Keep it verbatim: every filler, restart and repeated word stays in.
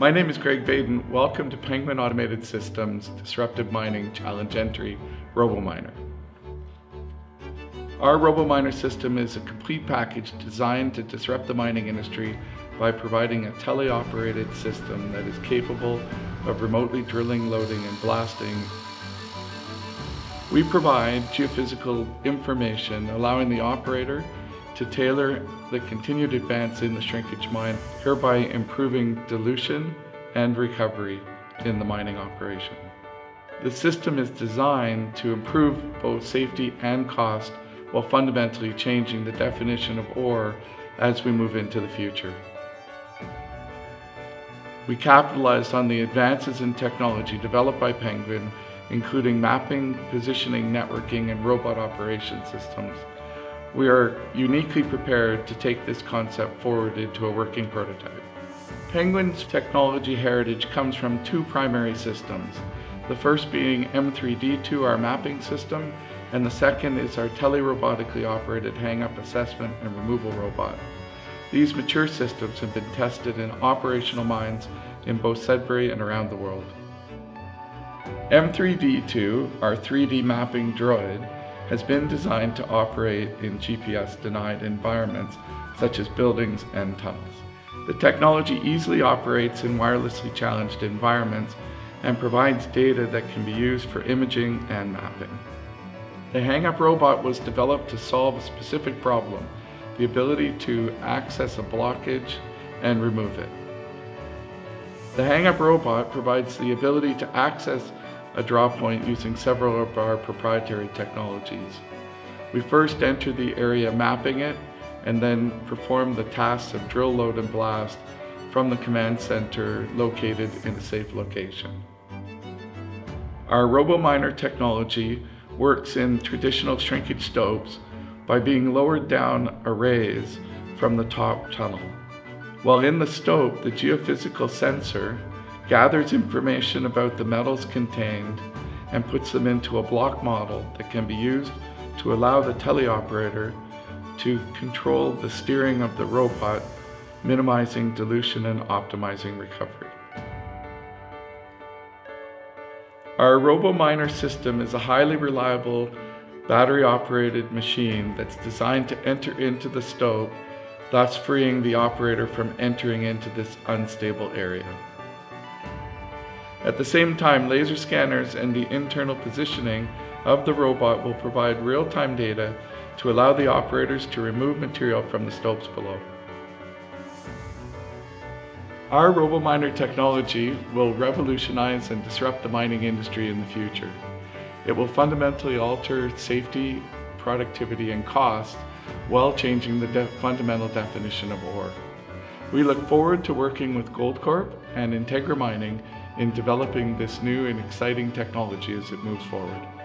My name is Greg Baden. Welcome to Penguin Automated Systems Disruptive Mining Challenge Entry RoboMiner. Our RoboMiner system is a complete package designed to disrupt the mining industry by providing a teleoperated system that is capable of remotely drilling, loading, and blasting. We provide geophysical information, allowing the operator to tailor the continued advance in the shrinkage mine, hereby improving dilution and recovery in the mining operation. The system is designed to improve both safety and cost while fundamentally changing the definition of ore as we move into the future. We capitalized on the advances in technology developed by Penguin, including mapping, positioning, networking, and robot operation systems. We are uniquely prepared to take this concept forward into a working prototype. Penguin's technology heritage comes from two primary systems, the first being M three D two, our mapping system, and the second is our telerobotically operated hang-up assessment and removal robot. These mature systems have been tested in operational mines in both Sudbury and around the world. M three D two, our three D mapping droid, has been designed to operate in G P S-denied environments, such as buildings and tunnels. The technology easily operates in wirelessly challenged environments and provides data that can be used for imaging and mapping. The hang-up robot was developed to solve a specific problem, the ability to access a blockage and remove it. The hang-up robot provides the ability to access a draw point using several of our proprietary technologies. We first enter the area mapping it and then perform the tasks of drill, load, and blast from the command center located in a safe location. Our RoboMiner technology works in traditional shrinkage stopes by being lowered down arrays from the top tunnel. While in the stope, the geophysical sensor gathers information about the metals contained and puts them into a block model that can be used to allow the teleoperator to control the steering of the robot, minimizing dilution and optimizing recovery. Our RoboMiner system is a highly reliable battery-operated machine that's designed to enter into the stope, thus freeing the operator from entering into this unstable area. At the same time, laser scanners and the internal positioning of the robot will provide real-time data to allow the operators to remove material from the stopes below. Our RoboMiner technology will revolutionize and disrupt the mining industry in the future. It will fundamentally alter safety, productivity, and cost while changing the de- fundamental definition of ore. We look forward to working with Goldcorp and Integra Mining in developing this new and exciting technology as it moves forward.